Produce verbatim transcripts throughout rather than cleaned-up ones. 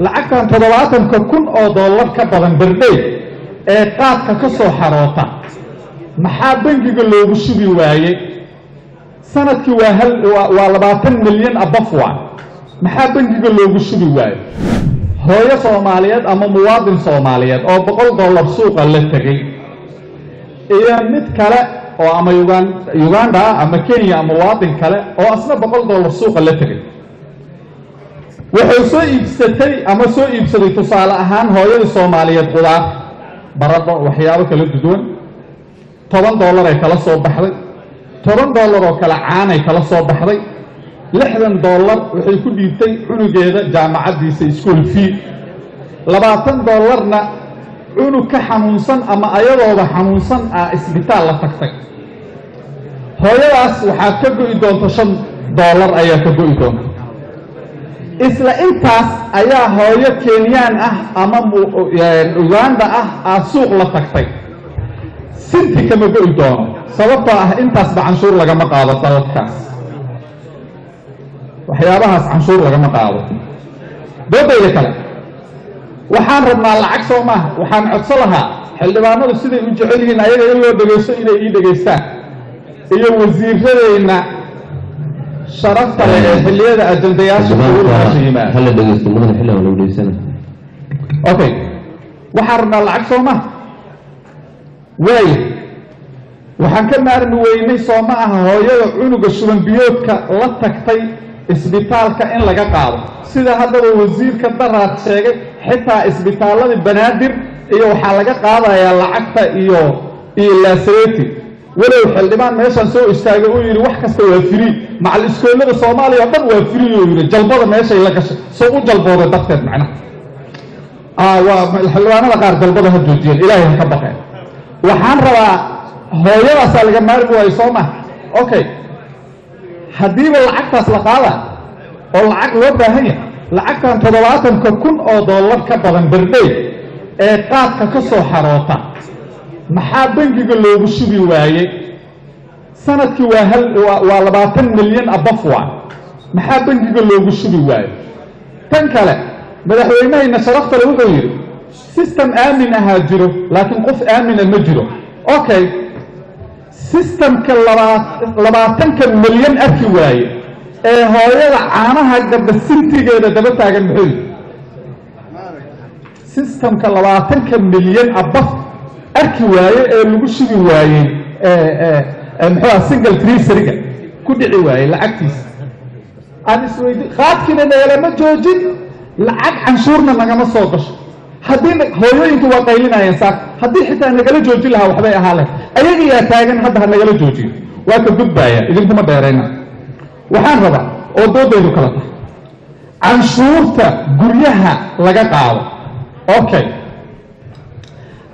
لعكان تضلعتن ككون أو دولار كبرن بردي إقاط كسر حراطة محابين يقولوا بشو بيواجه سنة كواهل ووالباتن مليون أبفوع محابين يقولوا بشو بيواجه هي صوماليات أما مواطن صوماليات أو بقول دولار سوق اللي تجي إيه متكلا أو أما يوغان يوغاندا أما كينيا مواطن كلا أو أصلا بقول دولار سوق اللي تجي وحصو إبستي أما سو إبستي تصالة هان هاي الصومالية قلعة برد وحياه كله بدون ثمانية دولار كلا صوب بحري ثمانية دولار كلا عاني كلا صوب بحري لحد دولار وحيكون يبتدي عنو جيدا جامعة دي سيسكول فيه لبعضن دولارنا عنو كحمونسن أما أيضا حمونسن إسبيتال لتكتك هاي راس وحكبوا يدون تشن دولار أيه كبوا يدون إسلا إنتاس أيها هؤلاء كينيان أه أمام أوغندا أه السوق لتكتي سنتي كما قلتون سببتها إنتاس بعنشور لقم قاضة تلتكاس وحيابها عنشور لقم قاضة بابا يكلا وحان ربنا العكس وما وحان عطسلها حلبانا بسيدي يجعلهن أيها إلو دقيسة إلي دقيسة إيا وزيرهن شرفت الحلية الدندياش كلها شيماء. هلا دقيقة والله الحلية ولا ولي سنة. أوكي. وحرنا العكس وما. وين؟ وحنكنا أن ويني صومعها هو يعنق الشرم بيوتك لا تكتي إسبيتالك إن لقى قاضي. سيدا هذا وزير كبرها تشيك حتى إسبيتال البنادر إيو حلقة قاضي يا لعكتا إيو إلا سيتي. ولو حلمان ماشان سو استاجوا يري واحد كسر فري مع الإسكندر الصومالي يبدأ وفري يري جلبوه ماشي لك سو جلبوه دكتور معنا آه والحلوان أنا قارد جلبوه هالجودين إلهي كبخير وحن روا هيا وصل جماعة ويصومه أوكي حديب العقد أصل قاله العقد لو بهني العقد أن تضلعتهم ككون أو دولار كبرن بردي إقاط كسر حراطة محابين يقولوا بشو بيواجه سنة كواهل ووالباتن مليون أبفوع محابين يقولوا بشو بيواجه تنكله مدحوينا إن شرفت له غيره سيستم آمن هاجره لكن قف آمن المجره أوكي سيستم كاللباتن كمليون أكواجه إيه هاي عامها قبل سنتي كده دبتها جنبه سيستم كاللباتن كمليون أبفوع أركي واي لوجشي واي محاول سينجل تري سرقة كل واي لعكتيس أنا سويدي خاف كنا نعلم جوجين لعك عنشورنا ما جمع صوتش هدين هو ينتوا قايلنا ينساق هدين حتى نقل جوجين لها وحبايا حاله أيجي يا تاجن حتى نقل جوجين وأكذب بايا إذا أنتم دايرينه وحن ربع أودو ديرو كلامه عنشورته قريها لقى قاو أوكي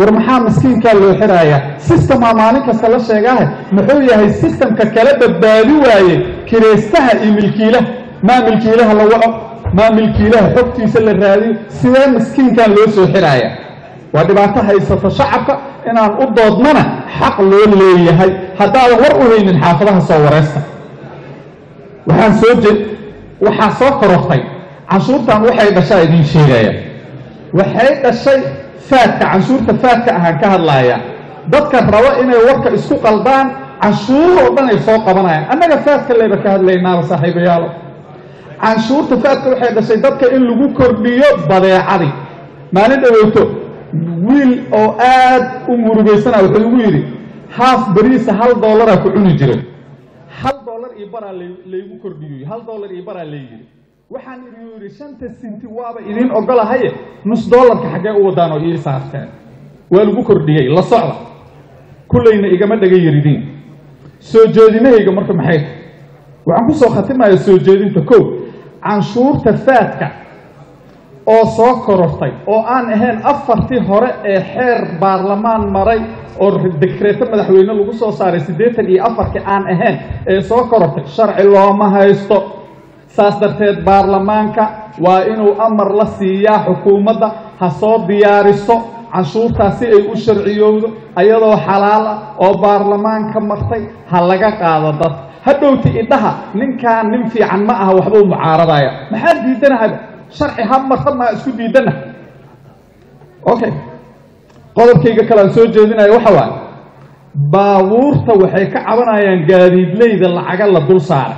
ورمحا مسكين كان لو حرايا سيستم مالك سلا شيغاه مخويا هي سيستم ككله بدبادي واي كريستها اي ملكيله ما ملكيله لو ما ملكيله حقتيسا لا رادي سيده مسكين كان لو سو حرايا ودباته هيسته شعبك ان ان u doodmana حق loo leeyahay hadaa war u heynin xaafadaha soo wareesta waxaan soo jeed waxa soo koroftay cashuurtan waxay dhashay idin sheegaya waxay dhashay فاتك عشورته فاتك هكذا لا يا ضدك الرواء إنه يوقع السوق البان عشور وبنا يسوق بنا أنا فاتك اللي بكهذا اللي نار صاحب ياله عشورته فاتك الواحد شيء ضدك اللي بكر بيوب بضيع عري ما ندري وتو ويل أو آد أمور بيسنا وتلويري هاف بريس هال دولار كلنا جرب هال دولار إبرة اللي اللي بكر بيوي هال دولار إبرة اللي جرب waxaan yiri shanta senti waaba idin ogolahay nus doolarka xagee u wadaano ii saarteen waa lagu kordhiyay la socda kulleyna igama dhaga yiridiin soo jeedinayga marka maxay waxaan ku soo khatimayaa soo jeedinta koob canshuurta faadka oo soo korortay oo aan ahayn afartii hore ee xeer baarlamaan maray oo decreeto madaxweyne lagu soo saaray siddeetan iyo afar ka aan ahayn ee soo korortay sharci looma haysto saas darteed baarlamaanka waa inuu amar la siiyaa xukuumadda ha soo diyaariso cashuurtaasi ay u sharciyowdo ayadoo xalaal ah oo baarlamaanka martay ha laga qaado dad hadhowti idhaha ninkaan nin fiican ma aha waxba u mucaaradaya maxaa diidanaha شرعي هم مرتبنا اسكودي دنا اوكي قدر كيكا كلام سو جيدنا وحوال باورتا وحي كعبنايان غاديد ليدا لعقا لا دول سار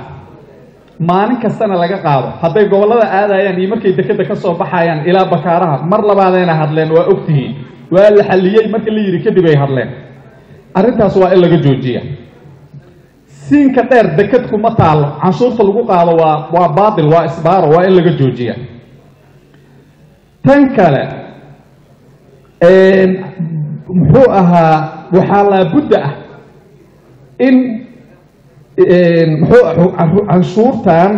مالين كاستنا لغا قادو هداي غوبلدا اادايان اي مركي دكدا كسو بخايان الى بكارها مر لبادينا هادلين وا اوغتي وا لا خليي مركي لي يري كديباي هادلين ارنتاس وا ان لغا جوجيا سينكا دير دكدكو ما تال عشورتا لغو قادو وا وا باطل وا اسبار وا ان لغا جوجيا tan kale ee muxuu ahaa waxa la budda ah in ee muxuu ansuurtan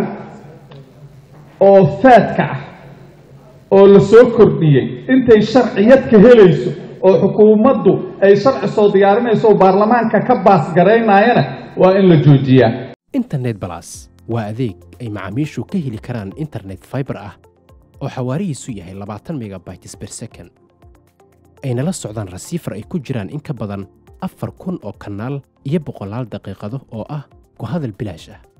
oo faadka oo la soo kordhiyay intay sharciyad ka helayso oo xukuumaddu ay sharci soo diyaarinayso oo baarlamaanka ka baas gareynayna waa in la joojiyaa internet plus waa adeeg ay macaamiishu ka heli karaan internet fiber ah oo xawaarihiisu yahay labaatan megabytes per second ayna la socdaan rasiifar ay ku jiraan in ka badan afar kun oo kanaal iyo boqolaal daqiiqado oo ah ku hadal bilaash ah.